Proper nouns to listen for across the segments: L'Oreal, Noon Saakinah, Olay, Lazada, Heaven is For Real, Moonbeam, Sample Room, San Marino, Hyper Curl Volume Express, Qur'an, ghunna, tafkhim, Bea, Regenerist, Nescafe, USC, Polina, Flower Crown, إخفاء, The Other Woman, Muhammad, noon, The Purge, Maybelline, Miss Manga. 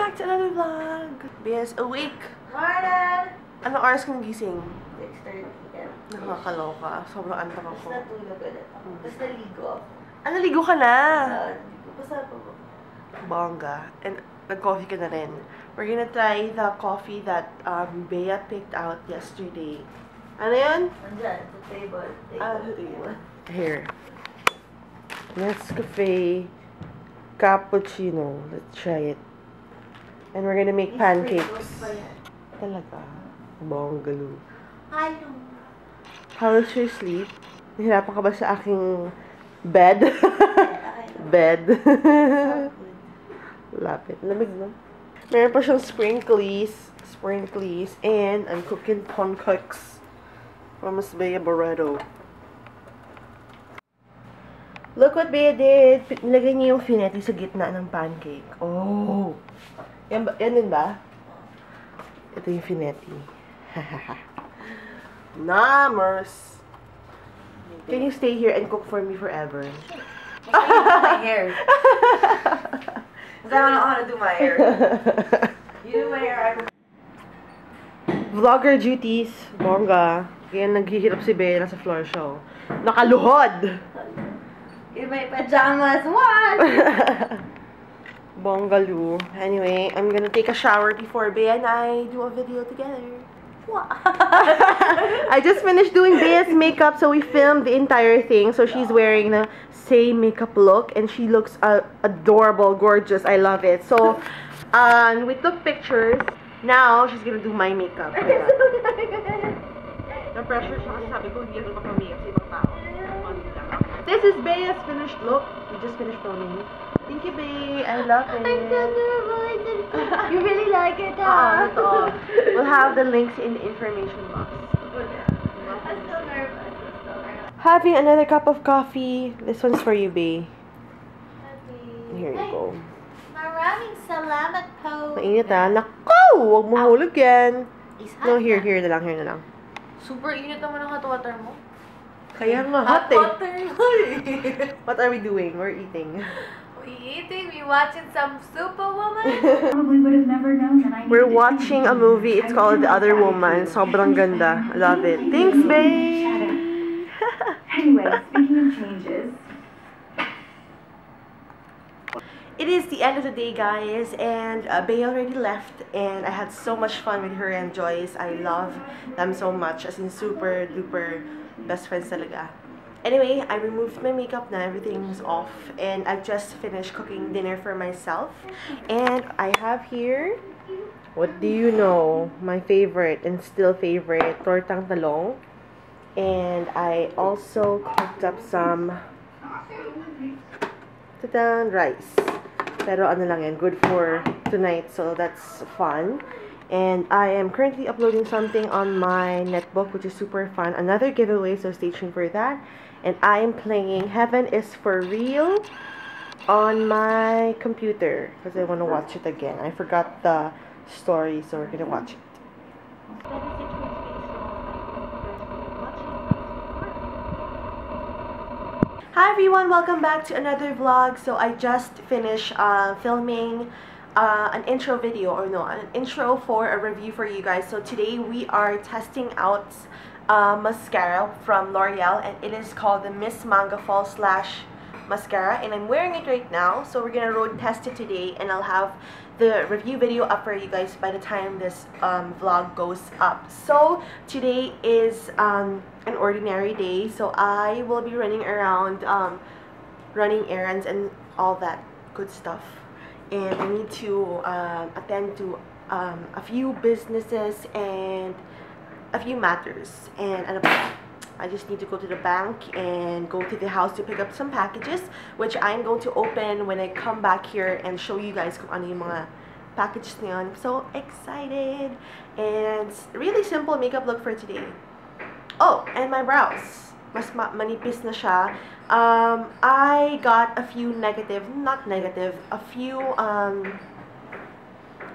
back to another vlog. Bea's awake. Morning! Ano oras kang gising? 6:30 p.m. Nakakaloka. Sobrang antok ako. Tapos natulog ulit ako. Tapos naligo ako. Ah, naligo ka na? Pasal pa po. Bongga. And nag-coffee ka na rin. We're gonna try the coffee that Bea picked out yesterday. Ano yun? Andyan. The table. The table. Here. Nescafe Cappuccino. Let's try it. And we're gonna make pancakes. Talaga. Bonggalo. Hello. How was your sleep? Nahirapan ka ba sa aking bed? Bed. Lapit. Lamig na. Meron pa siyang sprinkles, and I'm cooking pancakes from Miss Bea Barreto. Look what Bea did! Nilagay niya yung finetti sa gitna ng pancake. Oh! Yan, ba, yan din ba? Ito yung finetti. Namers! Can you stay here and cook for me forever? I can't do my hair. Because I don't know how to do my hair. You do my hair, I'm... Vlogger duties. Bongga. Kaya naghihirap si Bea sa floor show. Nakaluhod! In my pajamas. What? Bongaloo. Anyway, I'm gonna take a shower before Bea and I do a video together. What? I just finished doing Bea's makeup, so we filmed the entire thing. So she's wearing the same makeup look, and she looks adorable, gorgeous. I love it. So, we took pictures. Now she's gonna do my makeup. The pressure siya kasi sabi ko, hindi ako makamakeup sa ibang tao. This is Bea's finished look. We just finished filming. Thank you, Bea. I love it. You really like it, huh? Oh, so we'll have the links in the information box. I'm so nervous. Having another cup of coffee. This one's for you, Bea. Here you go. Maraming salamat po. Mainit ah. Naku! Huwag mo hulog yan. No, here na lang. Super init naman ang hot water mo. Kaya nga hot eh. What are we doing? We're eating. We watching some Superwoman. Probably would have never known that I We're watching a movie. It's called The Other Woman. Sobrang ganda. I love it. Thanks, babe. Anyway, speaking of changes. It is the end of the day, guys, and Bea already left, and I had so much fun with her and Joyce. I love them so much. As in super duper best friends talaga. Anyway, I removed my makeup now. Everything was off, and I just finished cooking dinner for myself. And I have here, what do you know? My favorite and still favorite, tortang talong. And I also cooked up some ta-da, rice. Pero ano lang yan, good for tonight, so that's fun. And I am currently uploading something on my netbook, which is super fun. Another giveaway, so stay tuned for that. And I am playing Heaven is For Real on my computer because I want to watch it again. I forgot the story, so we're going to watch it. Hi everyone! Welcome back to another vlog. So I just finished filming an intro video, or no, an intro for a review for you guys. So today we are testing out mascara from L'Oreal, and it is called the Miss Manga False Lash Mascara, and I'm wearing it right now. So we're gonna road test it today, and I'll have the review video up for you guys by the time this vlog goes up. So today is an ordinary day, so I will be running around, running errands and all that good stuff, and I need to attend to a few businesses and a few matters, and I just need to go to the bank and go to the house to pick up some packages, which I'm going to open when I come back here and show you guys kung ano yung mga packages na yun. I'm so excited! And really simple makeup look for today. Oh, and my brows. Mas manipis na siya. I got a few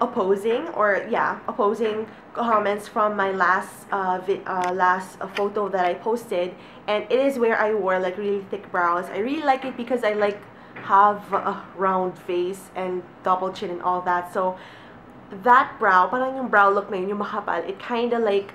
opposing comments from my last photo that I posted, and it is where I wore like really thick brows. I really like it because I like have a round face and double chin and all that. So that brow, parang yung brow look na yun, yung makapal, it kinda like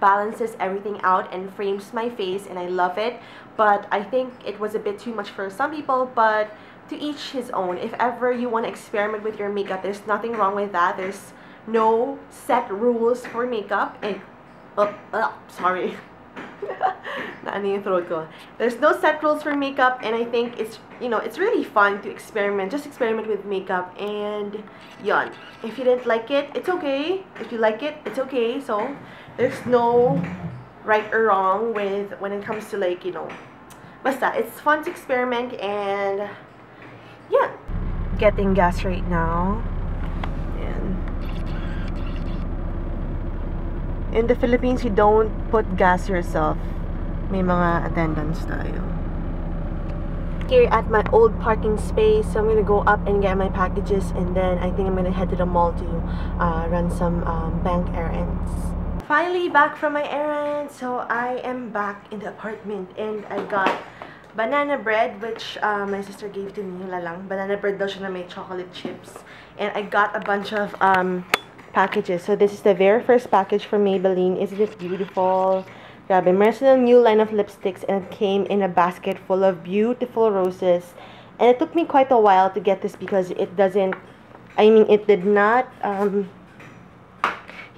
balances everything out and frames my face, and I love it. But I think it was a bit too much for some people, but to each his own. If ever you want to experiment with your makeup, there's nothing wrong with that. There's no set rules for makeup. And sorry. There's no set rules for makeup, and I think it's, you know, it's really fun to experiment. Just experiment with makeup, and yon. If you didn't like it, it's okay. If you like it, it's okay. So there's no right or wrong with when it comes to, like, you know, basta, it's fun to experiment. And yeah, getting gas right now. In the Philippines, you don't put gas yourself. May mga attendants tayo. Here at my old parking space, so I'm gonna go up and get my packages, and then I think I'm gonna head to the mall to run some bank errands. Finally, back from my errands. So I am back in the apartment, and I got banana bread, which my sister gave to me. Lalang banana bread daw siya na may chocolate chips, and I got a bunch of packages. So this is the very first package from Maybelline. Isn't it beautiful? Grabe, meron a new line of lipsticks, and it came in a basket full of beautiful roses. And it took me quite a while to get this because it doesn't, I mean, it did not,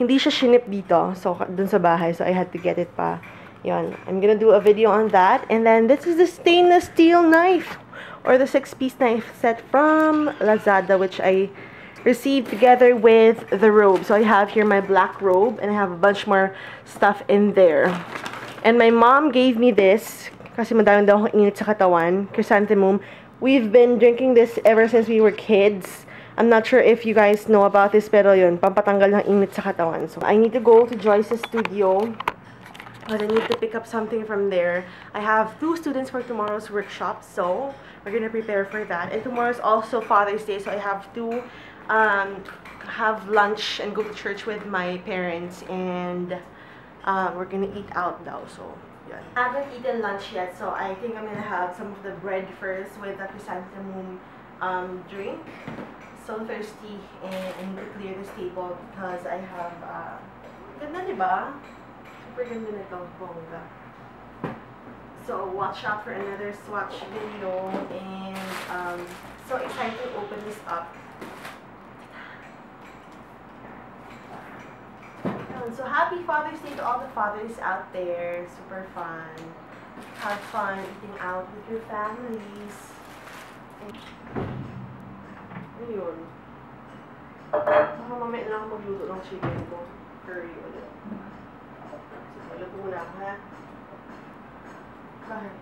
hindi siya shinip dito, so dun sa bahay, so I had to get it pa. Yun, I'm gonna do a video on that. And then this is the stainless steel knife, or the 6-piece knife set from Lazada, which I received together with the robe. So I have here my black robe, and I have a bunch more stuff in there. And my mom gave me this kasi madami daw akong init sa katawan, chrysanthemum. We've been drinking this ever since we were kids. I'm not sure if you guys know about this, pero yun, pampatanggal ng init sa katawan. So I need to go to Joyce's studio because I need to pick up something from there. I have 2 students for tomorrow's workshop, so we're gonna prepare for that. And tomorrow's also Father's Day, so I have to have lunch and go to church with my parents, and we're gonna eat out now. So yeah, I haven't eaten lunch yet, so I think I'm gonna have some of the bread first with a chrysanthemum drink. So thirsty, and I need to clear this table because I have ganda, diba? Super ganda nito, bongga. So watch out for another swatch video, and so excited to open this up. So happy Father's Day to all the fathers out there. Super fun. Have fun eating out with your families. Ayun. Baka mamaya lang magluto ng chicken ko. Curry ulit. So, luto lang, ha? Bakit?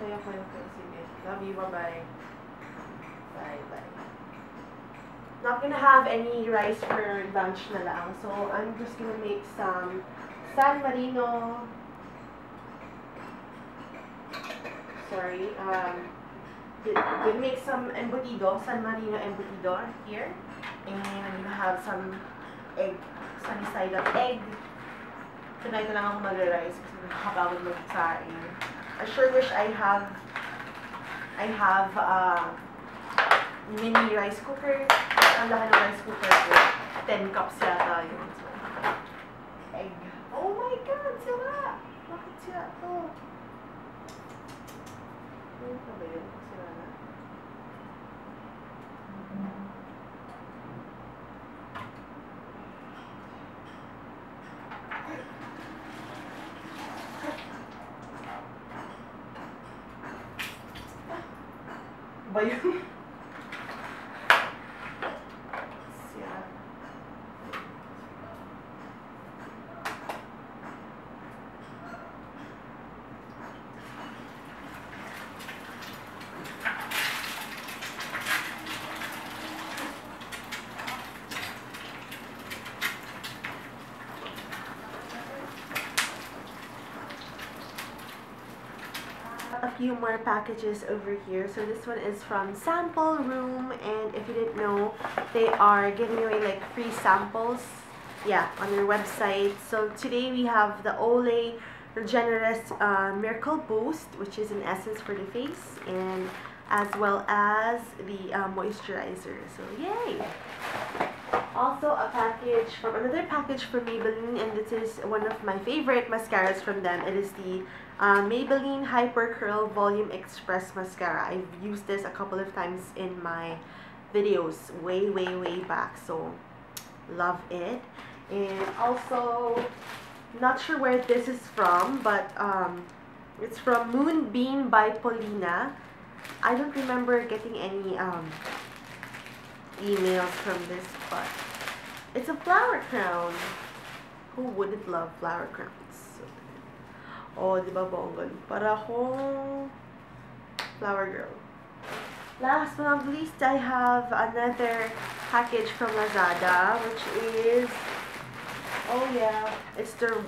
Kaya ko yung kaisipin. Love you. Bye-bye. Bye-bye. Not gonna have any rice for lunch na lang, so I'm just gonna make some San Marino. Sorry, we'll make some embutido, San Marino embutido here, and I'm gonna have some egg, sunny side up egg. Tonight na lang ako mag-rice kasi nakakabagod magsain. I sure wish I have mini rice cooker. Ang lahat ng rice cooker ko. 10 cups yata yun. So, egg. Oh my God! Sira! Bakit sira to? Ano pa ba yun? Sira na. Ba yun? Few more packages over here. So this one is from Sample Room, and if you didn't know, they are giving away like free samples, yeah, on their website. So today we have the Olay Regenerist Miracle Boost, which is an essence for the face, and as well as the moisturizer. So yay! Also a package from another package from Maybelline, and this is one of my favorite mascaras from them. It is the Maybelline Hyper Curl Volume Express mascara. I've used this a couple of times in my videos way back, so love it. And also, not sure where this is from, but it's from Moonbeam by Polina. I don't remember getting any emails from this, but it's a flower crown. Who wouldn't love flower crowns? Oh, di ba bonggan? Para akong flower girl. Last but not least, I have another package from Lazada, which is, oh yeah, it's the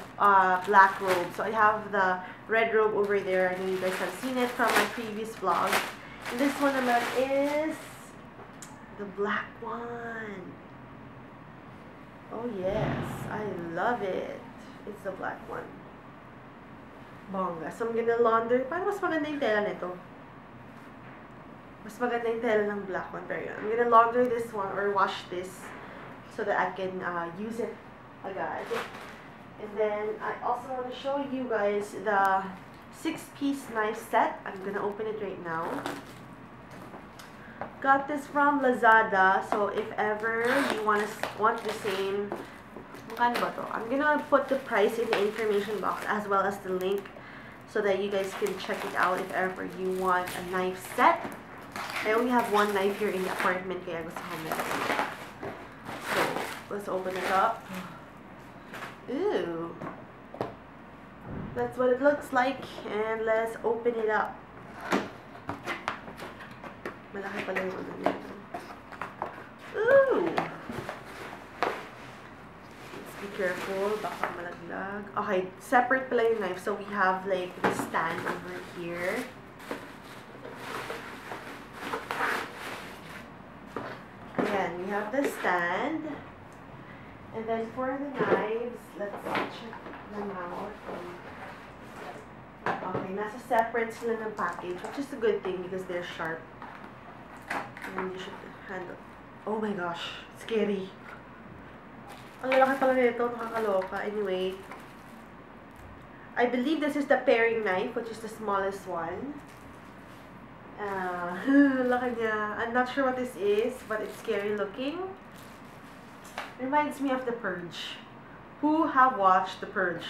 black robe. So I have the red robe over there. I know you guys have seen it from my previous vlog. And this one is the black one. Oh yes, I love it. It's the black one. Bongga. So I'm gonna launder. Parang mas maganda yung tela nito. Mas maganda yung tela ng black one. Pero yun, I'm gonna launder this one or wash this so that I can use it. I got it. And then I also want to show you guys the 6-piece knife set. I'm gonna open it right now. Got this from Lazada, so if ever you want the same, I'm gonna put the price in the information box as well as the link so that you guys can check it out if ever you want a knife set. I only have one knife here in the apartment, kaya gusto ko meron. So let's open it up. Ooh, that's what it looks like, and let's open it up. Malaki pala yung ano nito. Ooh, let's be careful, baka malaglag. Okay, separate pala yung knife, so we have like the stand over here. Ayan, we have the stand. And then for the knives, let's check them out. Okay, nasa separate sila ng package, which is a good thing because they're sharp. And you should handle. Oh my gosh, scary. Ang lalaki pala nito, nakakaloka. Anyway, I believe this is the paring knife, which is the smallest one. Laki niya. I'm not sure what this is, but it's scary looking. Reminds me of The Purge. Who have watched The Purge?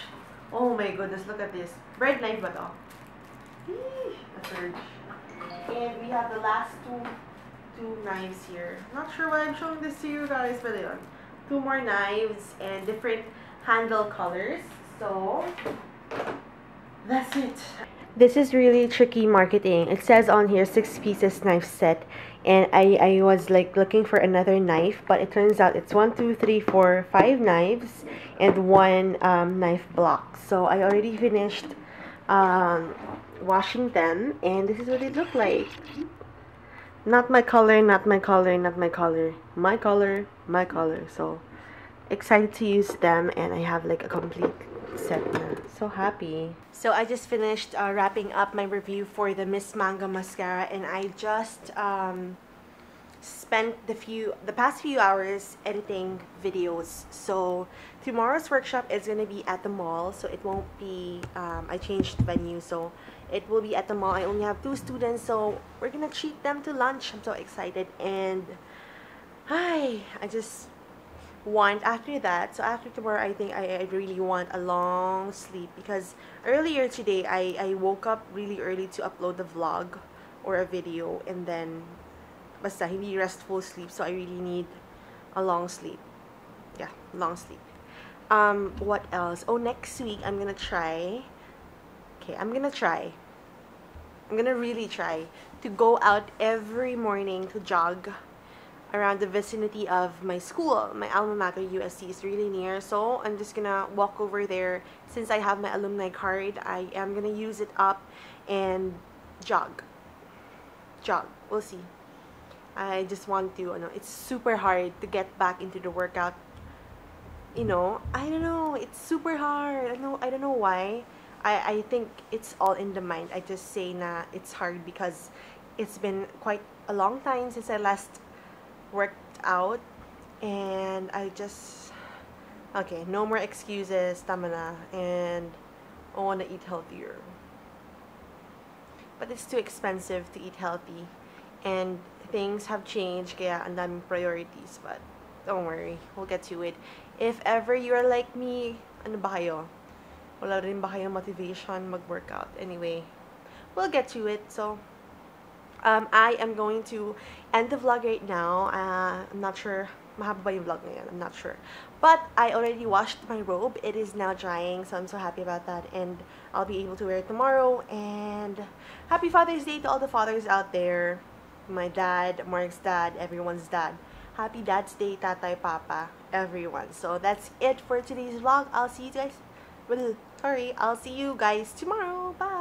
Oh my goodness, look at this. Bread knife ba to? Eee, The Purge. And we have the last two knives here. Not sure why I'm showing this to you guys, but yun. Two more knives and different handle colors. So, that's it. This is really tricky marketing. It says on here 6-piece knife set, and I was like looking for another knife, but it turns out it's 5 knives and one knife block. So I already finished washing them, and this is what it looked like. Not my color, not my color, not my color, my color, my color. So excited to use them, and I have like a complete set now. So happy. So I just finished wrapping up my review for the Miss Manga mascara, and I just spent the past few hours editing videos. So tomorrow's workshop is gonna be at the mall, so it won't be I changed venue, so it will be at the mall. I only have 2 students, so we're gonna treat them to lunch. I'm so excited. And I just want after that, so after tomorrow I think I really want a long sleep, because earlier today I woke up really early to upload the vlog or a video, and then basta hindi restful sleep, so I really need a long sleep. Yeah, long sleep. What else? Oh, next week I'm gonna try. Okay, I'm gonna really try to go out every morning to jog around the vicinity of my school. My alma mater, USC, is really near, so I'm just gonna walk over there. Since I have my alumni card, I am gonna use it up and jog. We'll see. I just want to, you know, it's super hard to get back into the workout, you know. I don't know, it's super hard. I don't know why. I think it's all in the mind. I just say na it's hard because it's been quite a long time since I last worked out, and I just, okay, no more excuses, tama na, and I want to eat healthier. But it's too expensive to eat healthy, and things have changed, kaya ang daming priorities, but don't worry, we'll get to it. If ever you're like me, ano ba kayo? Wala rin ba kayong motivation mag-workout? Anyway, we'll get to it. So, I am going to end the vlog right now. I'm not sure. Mahaba ba yung vlog ngayon? I'm not sure. But I already washed my robe. It is now drying, so I'm so happy about that. And I'll be able to wear it tomorrow. And happy Father's Day to all the fathers out there. My dad, Mark's dad, everyone's dad. Happy Dad's Day, Tatay, Papa, everyone. So that's it for today's vlog. I'll see you guys tomorrow. Bye!